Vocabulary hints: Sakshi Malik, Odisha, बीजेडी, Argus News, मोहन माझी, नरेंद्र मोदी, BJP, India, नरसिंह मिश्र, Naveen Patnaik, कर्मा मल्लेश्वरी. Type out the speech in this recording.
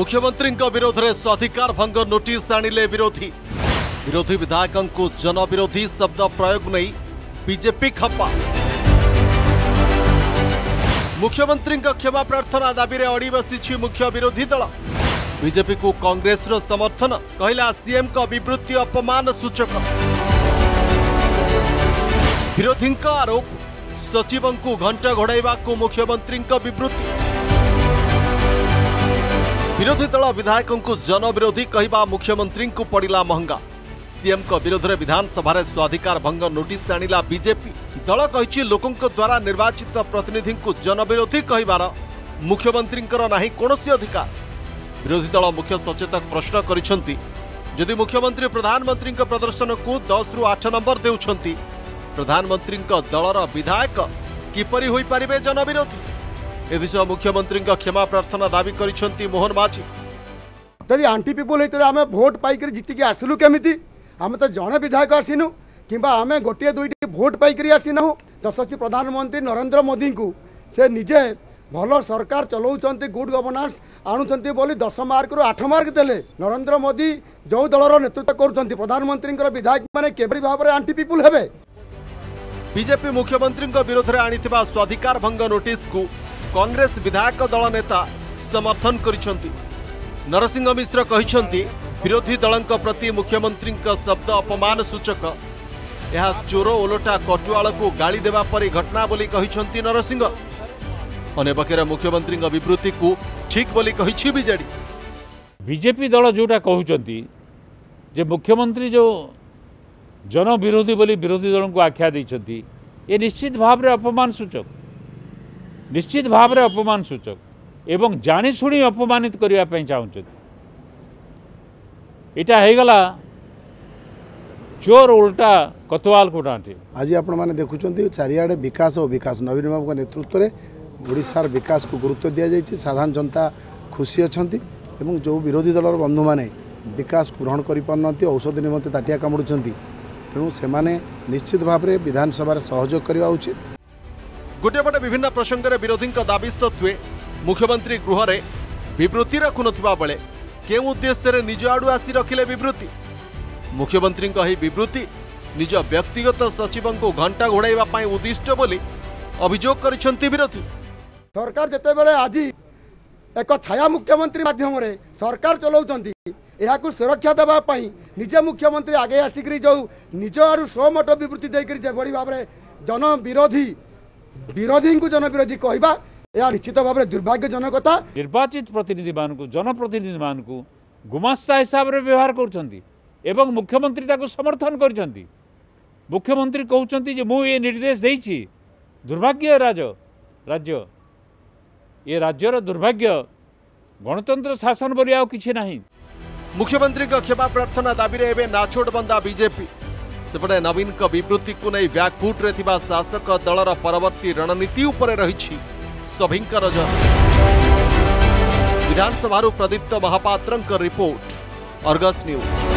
मुख्यमंत्री विरोध में स्वाधिकार भंग नोटिस आनिले विरोधी विरोधी विधायक को जनविरोधी शब्द प्रयोग नहीं बीजेपी खपा। मुख्यमंत्री क्षमा प्रार्थना दाबी रे अड़ी बसी मुख्य विरोधी दल बीजेपी को कांग्रेस समर्थन कहला सीएम का विवृत्ति अपमान सूचक। विरोधी आरोप सचिव को घंटा घोड़ा को मुख्यमंत्री विवृत्ति। विरोधी दल विधायक को जनविरोधी कहवा मुख्यमंत्री को पड़ा महंगा। सीएम का विरोध में विधानसभा रे स्वाधिकार भंग नोटिस आनिला बीजेपी दल कही लोकों द्वारा निर्वाचित प्रतिनिधि को जनविरोधी कहबार मुख्यमंत्री ना कौन अधिकार। विरोधी दल मुख्य सचेतक प्रश्न करिसेंती यदि मुख्यमंत्री प्रधानमंत्री प्रदर्शन को 10 रु 8 नंबर देउछंती प्रधानमंत्री दलर विधायक किपरि होई पारिबे जनविरोधी। एदिस मुख्यमंत्री क्षमा प्रार्थना दावी करिसेंती मोहन माझी। यदि आंटी पीपुल होता आम भोट पाइक जीतिक आसलु केमिति आम तो जड़े विधायक आसीनु किंबा आम गोटे दुईट भोट पाइक आसीनु। यशस्वी प्रधानमंत्री नरेंद्र मोदी को से निजे भल सरकार चलाउछंती गुड गवर्नेंस आणुछंती बोली 10 मार्क रू 8 मार्क देले। नरेंद्र मोदी जो दलर नेतृत्व करुछंती प्रधानमंत्री विधायक माने केबरी भाव में आंटी पीपुल हेबे। बीजेपी मुख्यमंत्री विरोध में आनिथिबा स्वाधिकार भंग नोटिस को कांग्रेस विधायक दल नेता समर्थन करिछंती। नरसिंह मिश्र कहिछंती विरोधी दल प्रति मुख्यमंत्री शब्द अपमान सूचक यह चोर ओलटा कटुआल को गाली देवा परी घटना बोली कहिछंती नरसिंह। अने बकेरा मुख्यमंत्री विवृत्ति को ठीक बोली कही बीजेडी। बीजेपी दल जोटा कहउचंती जे मुख्यमंत्री जो जन विरोधी बोली विरोधी दल को आख्या दैछंती ये निश्चित भाव रे अपमान सूचक एवं जानी शुणी अपमानित करिया पई चाहउचंती। एटा हे गला चोर उल्टा कतवाल को डांटे। आज आपण माने देखुचंती चारियाडे विकास और विकास नवीन बाबू के नेतृत्व रे ओडिशार विकास को गुरुत्व दि जाए। साधारण जनता खुशी अच्छा एवं जो विरोधी दलर बंधु माने विकास को ग्रहण कर पारती औषध निम्ते ताटिया कामुड़ी तेणु से निश्चित भाव में विधानसभा सहयोग करवा उचित। गोटे पटे विभिन्न प्रसंग में विरोधी दाबी सत्वे मुख्यमंत्री गृह में विवृत्ति रखु ना बेले के उद्देश्य निज आड़ आसी रखिले विवृत्ति। मुख्यमंत्री विवृत्ति निज व्यक्तिगत सचिव को घंटा घोड़ाई उद्दिष्ट बोली अभियोग करिसेंती विरोधी। सरकार जिते बेले आज एक छाया मुख्यमंत्री माध्यम रे सरकार चलाउछंती यहाकू सुरक्षा देबा पई निजे मुख्यमंत्री आगे आसिकरी जो निज आरु सोमट विवृत्ति देकर जेबड़ी भाव रे जन विरोधी को जनविरोधी कहबा या निश्चित भाव रे दुर्भाग्यजनकता। निर्वाचित प्रतिनिधि मान को जनप्रतिनिधि मान को गुमास्ता हिसाब रे व्यवहार करछंती एवं मुख्यमंत्री ताको समर्थन करछंती। मुख्यमंत्री कहउछंती जे मु ये निर्देश देइछि। दुर्भाग्य राज्य ये राज्यर दुर्भाग्य गणतंत्र शासन बरी आउ किछि नाही। मुख्यमंत्री क्षमा प्रार्थना दाबी रे एबे नाछोड बंदा बीजेपी। सेपटे नवीन का विवृत्ति को नहीं व्याकुट रे थिबा शासक दलर परवर्ती रणनीति उपरे रहिछि सभिंका नजर। विधानसभा प्रदीप्त महापात्रक रिपोर्ट, अर्गस न्यूज।